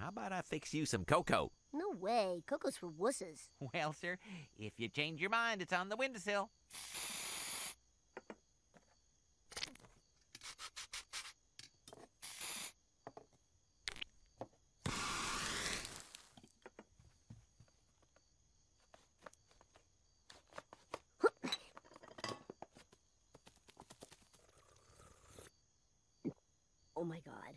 How about I fix you some cocoa? No way. Cocoa's for wusses. Well, sir, if you change your mind, it's on the windowsill. Oh, my God.